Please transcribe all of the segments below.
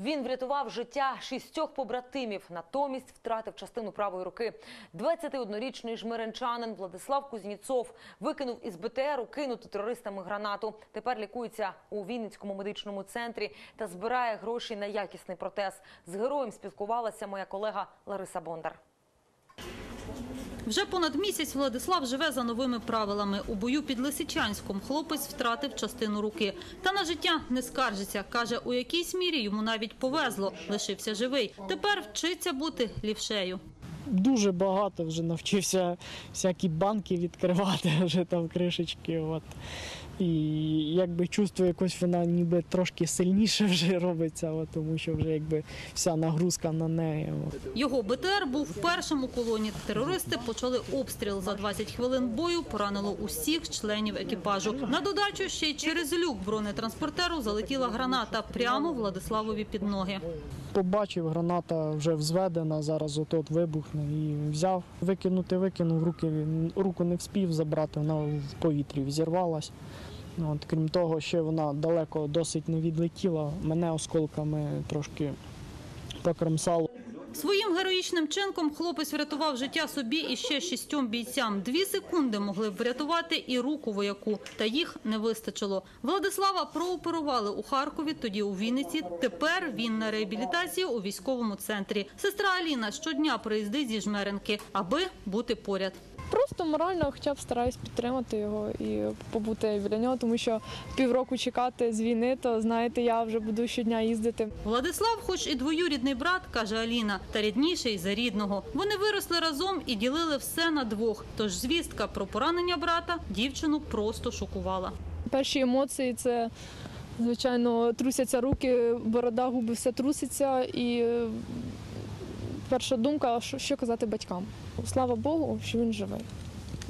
Він врятував життя 6 побратимів, натомість втратив частину правої руки. 21-річний жмеринчанин Владислав Кузнецов викинув із БТРу кинуту терористами гранату. Тепер лікується у Вінницькому медичному центрі та збирає гроші на якісний протез. З героєм спілкувалася моя колега Лариса Бондар. Вже понад місяць Владислав живе за новими правилами. У бою під Лисичанськом хлопець втратив частину руки. Та на життя не скаржиться. Каже, у якійсь мірі йому навіть повезло. Лишився живий. Тепер вчиться бути лівшею. Дуже багато вже навчився всякі банки відкривати, вже там кришечки. І якби чувство якось вона ніби трошки сильніше вже робиться, тому що вже якби вся нагрузка на неї. Його БТР був в першому колоні. Терористи почали обстріл. За 20 хвилин бою поранило усіх членів екіпажу. На додачу ще й через люк бронетранспортеру залетіла граната прямо Владиславові під ноги. Побачив, граната вже взведена, зараз от вибухне і взяв. Викинув, руку не встиг забрати, вона в повітрі взірвалась. Крім того, ще вона далеко досить не відлетіла, мене осколками трошки покромсало. Своїм героїчним чинком хлопець врятував життя собі і ще 6 бійцям. 2 секунди могли б врятувати і руку вояку, та їх не вистачило. Владислава прооперували у Харкові, тоді у Вінниці. Тепер він на реабілітації у військовому центрі. Сестра Аліна щодня приїздить зі Жмеринки, аби бути поряд. Просто морально хоча б стараюсь підтримати його і побути біля нього, тому що півроку чекати з війни, то, знаєте, я вже буду щодня їздити. Владислав хоч і двоюрідний брат, каже Аліна, та рідніший за рідного. Вони виросли разом і ділили все на двох, тож звістка про поранення брата дівчину просто шокувала. Перші емоції – це, звичайно, трусяться руки, борода, губи, все труситься і... Перша думка, що казати батькам. Слава Богу, що він живий.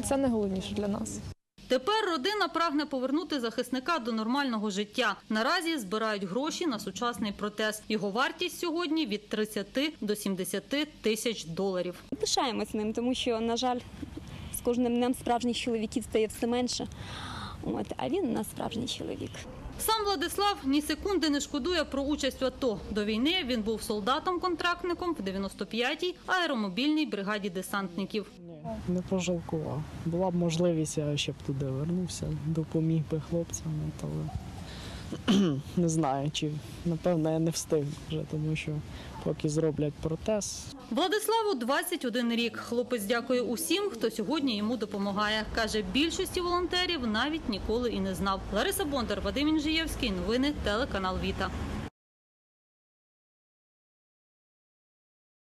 Це найголовніше для нас. Тепер родина прагне повернути захисника до нормального життя. Наразі збирають гроші на сучасний протез. Його вартість сьогодні від 30 до 70 тисяч доларів. Пишаємось ним, тому що, на жаль, з кожним днем справжніх чоловіків стає все менше. А він у нас справжній чоловік. Сам Владислав ні секунди не шкодує про участь в АТО. До війни він був солдатом-контрактником в 95-й аеромобільній бригаді десантників. Не пожалкував. Була б можливість, я ще б туди вернувся, допоміг би хлопцям. Не знаю, чи, напевно, я не встиг вже, тому що поки зроблять протез. Владиславу 21 рік. Хлопець дякує усім, хто сьогодні йому допомагає. Каже, більшості волонтерів навіть ніколи і не знав. Лариса Бондар, Вадим Інжиєвський. Новини телеканал ВІТА.